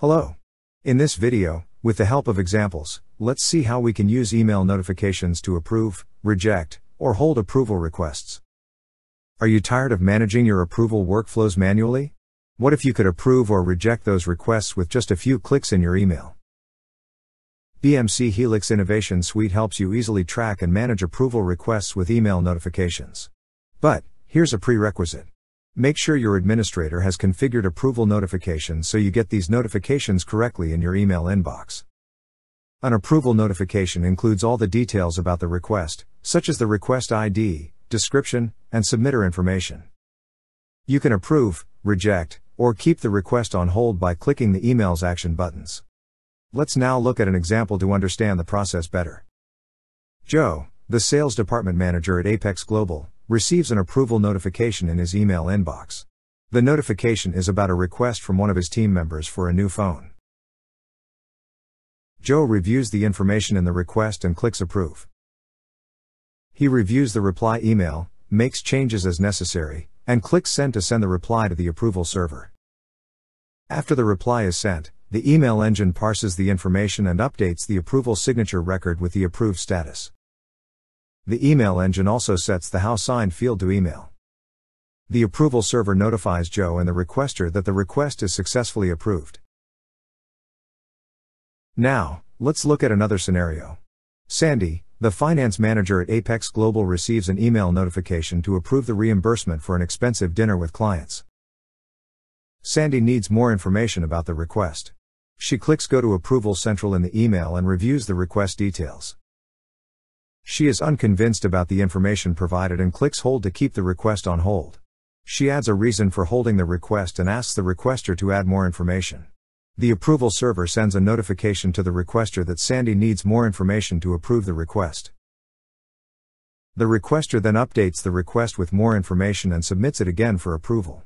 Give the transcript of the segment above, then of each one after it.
Hello. In this video, with the help of examples, let's see how we can use email notifications to approve, reject, or hold approval requests. Are you tired of managing your approval workflows manually? What if you could approve or reject those requests with just a few clicks in your email? BMC Helix Innovation Suite helps you easily track and manage approval requests with email notifications. But, here's a prerequisite. Make sure your administrator has configured approval notifications so you get these notifications correctly in your email inbox. An approval notification includes all the details about the request, such as the request ID, description, and submitter information. You can approve, reject, or keep the request on hold by clicking the email's action buttons. Let's now look at an example to understand the process better. Joe, the sales department manager at Apex Global, receives an approval notification in his email inbox. The notification is about a request from one of his team members for a new phone. Joe reviews the information in the request and clicks approve. He reviews the reply email, makes changes as necessary, and clicks send to send the reply to the approval server. After the reply is sent, the email engine parses the information and updates the approval signature record with the approved status. The email engine also sets the how signed field to email. The approval server notifies Joe and the requester that the request is successfully approved. Now, let's look at another scenario. Sandy, the finance manager at Apex Global, receives an email notification to approve the reimbursement for an expensive dinner with clients. Sandy needs more information about the request. She clicks Go to Approval Central in the email and reviews the request details. She is unconvinced about the information provided and clicks hold to keep the request on hold. She adds a reason for holding the request and asks the requester to add more information. The approval server sends a notification to the requester that Sandy needs more information to approve the request. The requester then updates the request with more information and submits it again for approval.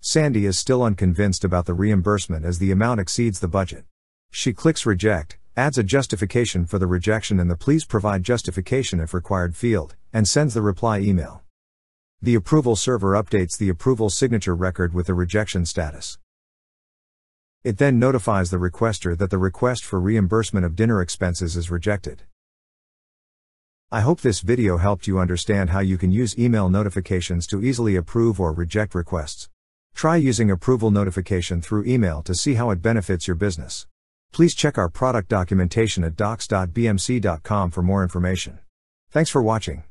Sandy is still unconvinced about the reimbursement as the amount exceeds the budget. She clicks reject, adds a justification for the rejection in the please provide justification if required field, and sends the reply email. The approval server updates the approval signature record with the rejection status. It then notifies the requester that the request for reimbursement of dinner expenses is rejected. I hope this video helped you understand how you can use email notifications to easily approve or reject requests. Try using approval notification through email to see how it benefits your business. Please check our product documentation at docs.bmc.com for more information. Thanks for watching.